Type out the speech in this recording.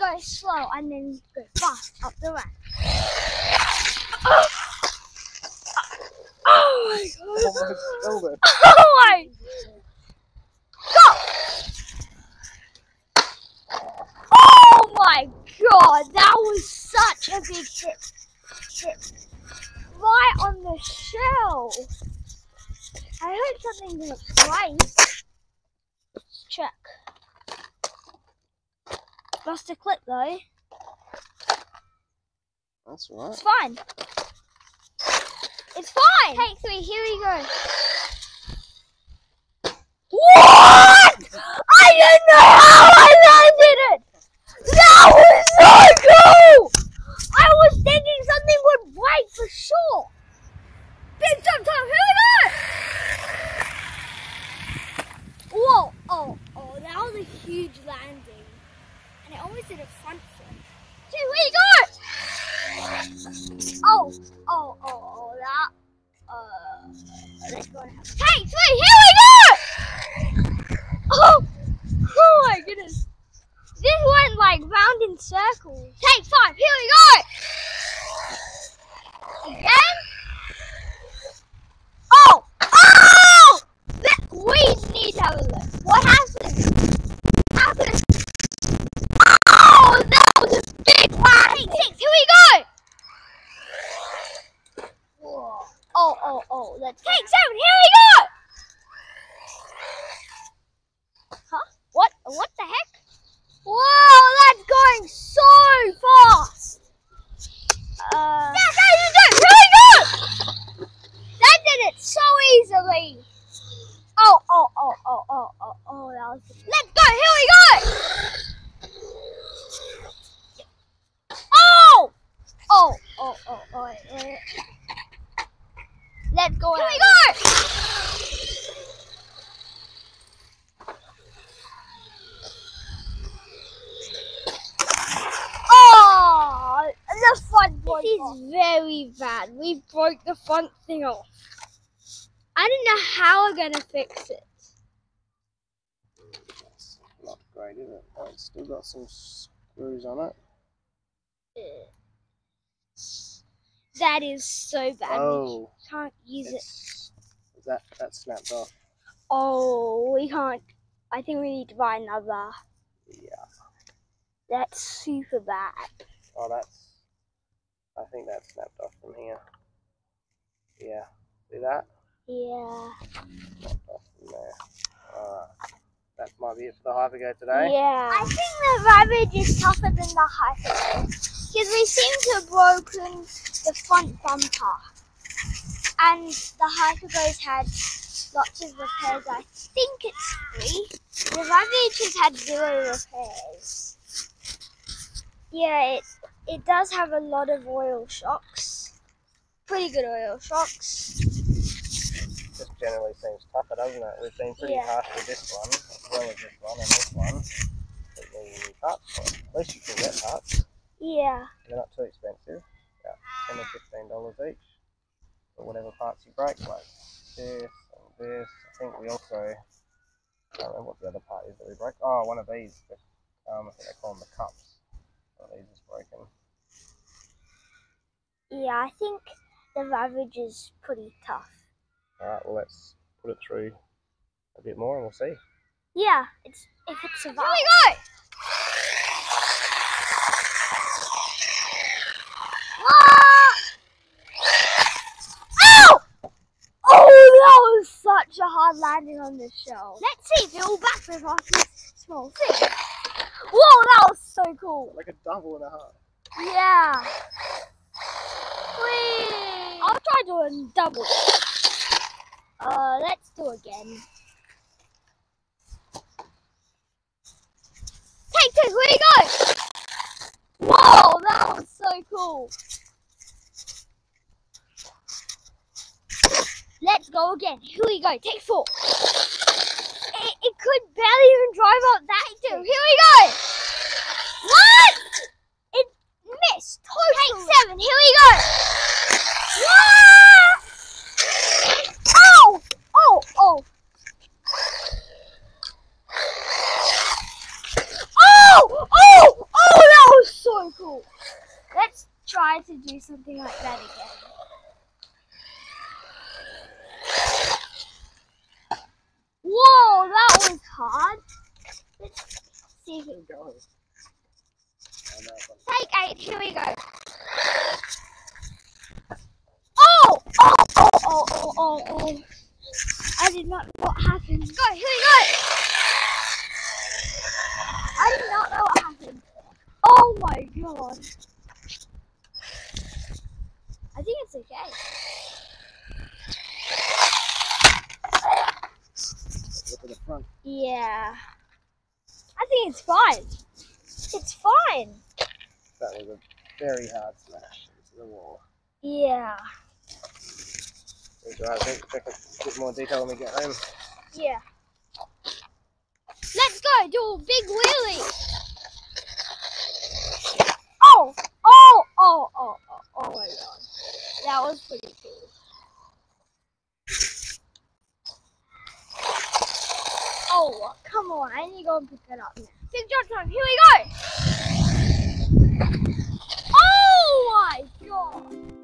let's go slow and then go fast up the ramp. Oh my god. Oh my. Go! Oh my god, that was such a big tip. Right on the shell. I heard something didn't slice. Let's check. Lost a clip though. That's right. It's fine. It's fine. Take three. Here we go. What? I didn't know how I landed it. That was so cool. I was thinking something would break for sure. Big jump time. Here we go. Whoa! Oh! That was a huge landing. I always did a front flip. Here we go! Oh, that. Let's go now. Hey, wait, here we go! Oh my goodness. This went like round in circles. Take five, here we go! Again? Oh! We need to have a look. What happened? Let's take seven. Here we go. Huh? What? What the heck? Whoa! That's going so fast. That's how you do it. Here we go. That did it so easily. Oh! That was. Let's go. Here we go. Oh! Wait. Let's go. Here we go! Oh, the front board. This is very bad. We broke the front thing off. I don't know how we're gonna fix it. It's not great, is it? Oh, it's still got some screws on it. That is so bad. Oh, we can't use it. That snapped off. Oh, we can't. I think we need to buy another. Yeah. That's super bad. Oh, that's. I think that snapped off from here. Yeah. See that? Yeah. Snapped off from there. Alright. That might be it for the Hyper Go today. Yeah. I think the Ravage is tougher than the Hyper Go. Because we seem to have broken the front bumper. And the Hyper Go's had lots of repairs. I think it's free. The Ravage has had 0 repairs. Yeah, it does have a lot of oil shocks. Pretty good oil shocks. This generally seems tougher, doesn't it? We've been pretty harsh with this one, as well as this one and this one. But there you need parts. At least you can get parts. Yeah. They're not too expensive. About $10 or $15 each. Or whatever parts you break, like this and this. I think we also, I don't remember what the other part is that we broke. Oh, one of these. I think they call them the cups. One of these is broken. Yeah, I think the Ravage is pretty tough. Alright, well let's put it through a bit more and we'll see. Yeah, if it's survives. Here we go! Such a hard landing on this shell. Let's see if it all backflips off this small thing. Whoa, that was so cool. Like a double and a half. Yeah. Whee! I'll try doing double. Let's do again. Take two, here we go. Whoa, that was so cool. Let's go again. Here we go. Take 4. It could barely even drive out that too. Here we go. What? It missed. Totally. Take 7. Here we go. What? Oh! one cool. Let's try to do something like that again. Whoa, that was hard. Let's see if it goes. Take 8, here we go. Oh. I did not know what happened. Go, here we go. I did not know what happened. Oh my god. I think it's okay. The front. Yeah, I think it's fine. It's fine. That was a very hard smash into the wall. Yeah. Right, I think check a bit more detail when we get home. Yeah. Let's go do a big wheelie. Oh my god, that was pretty cool. Oh, come on, I need to go and pick that up now. Big jump time, here we go! Oh my god!